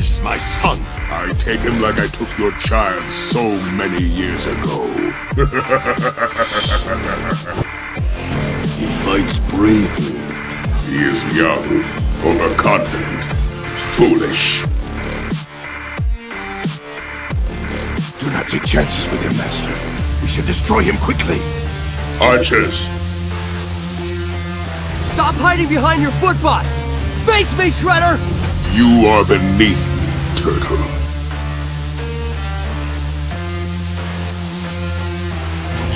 is my son. I take him like I took your child so many years ago. He fights bravely. He is young, overconfident, foolish. Do not take chances with him, Master. We should destroy him quickly. Archers! Stop hiding behind your footbots! Face me, Shredder! You are beneath me, Turtle.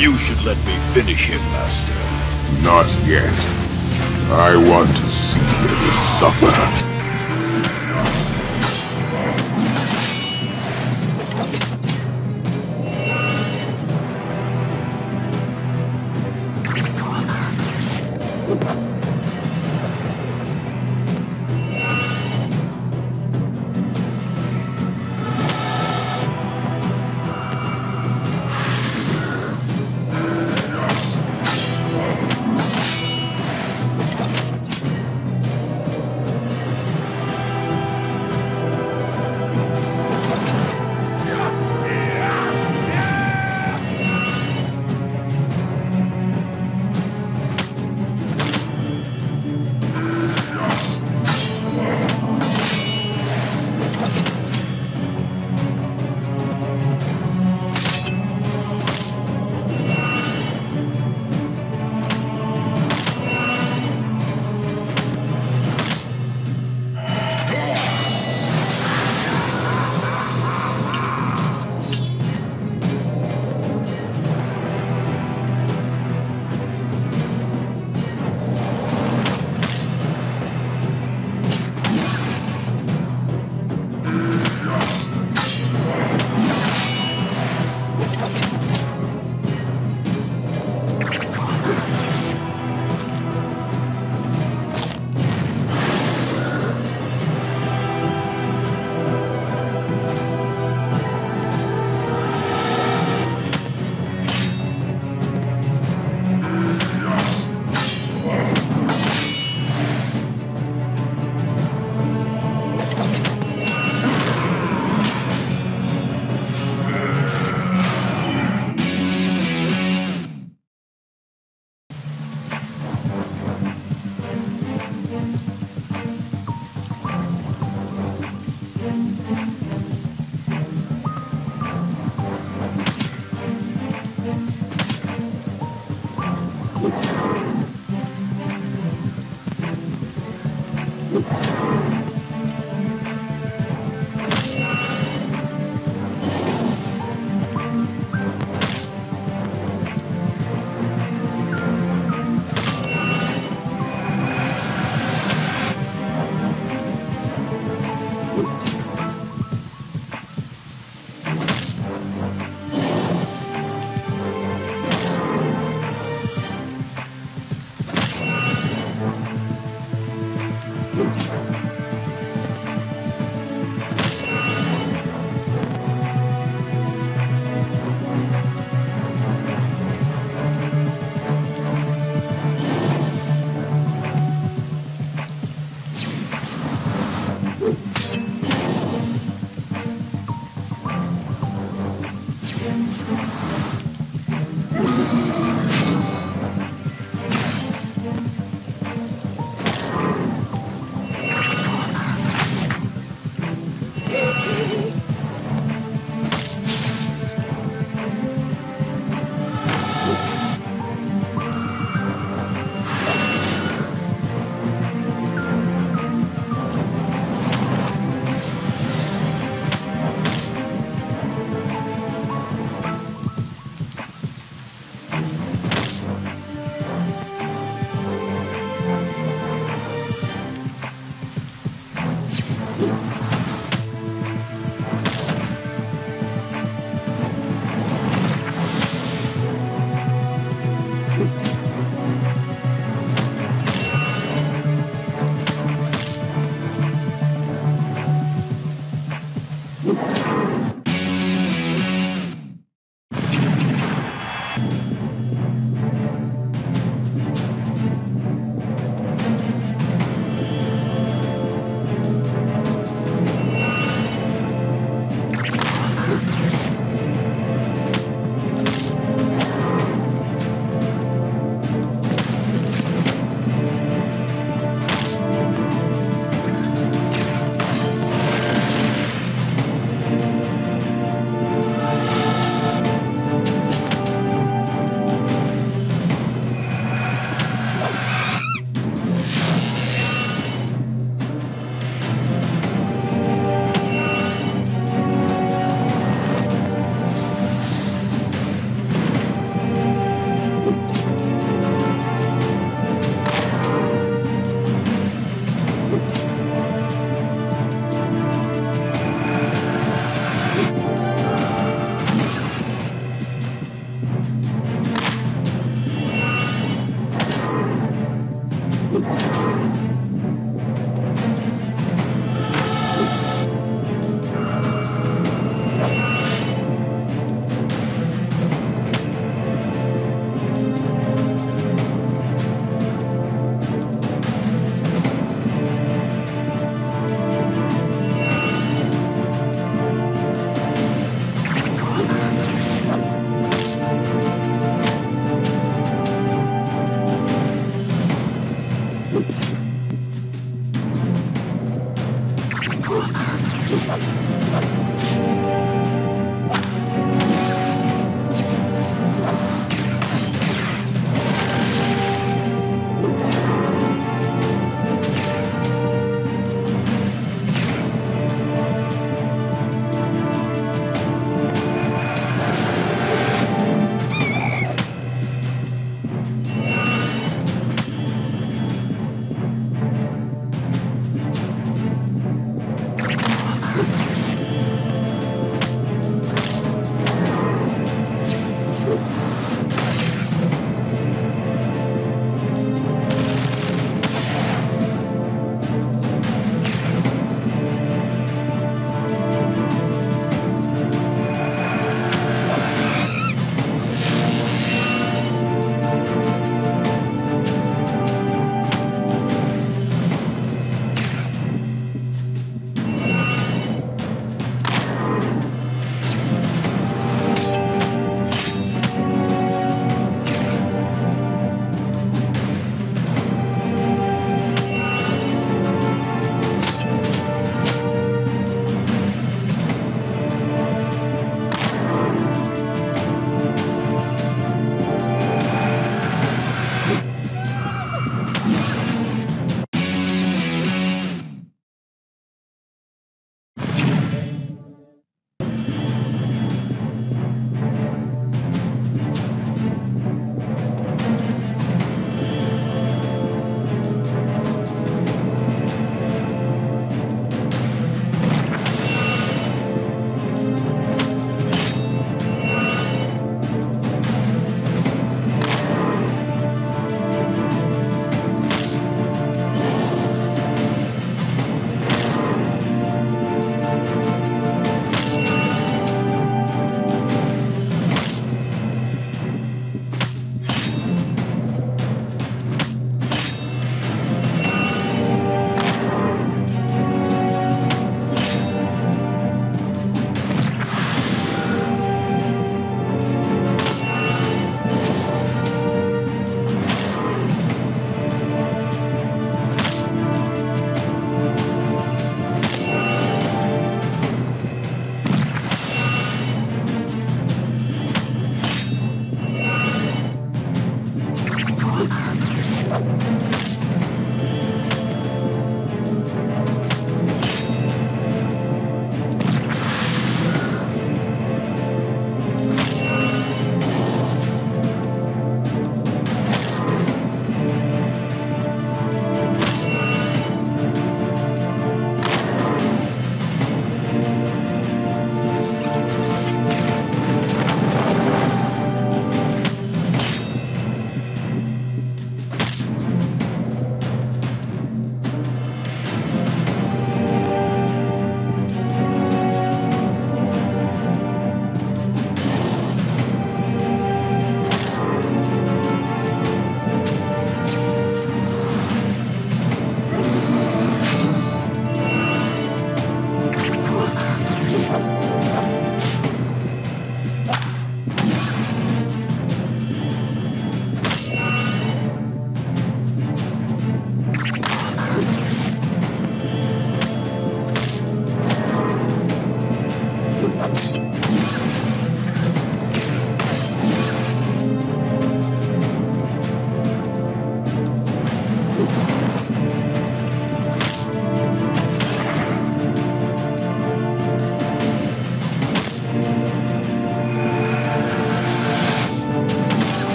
You should let me finish him, Master. Not yet. I want to see him suffer.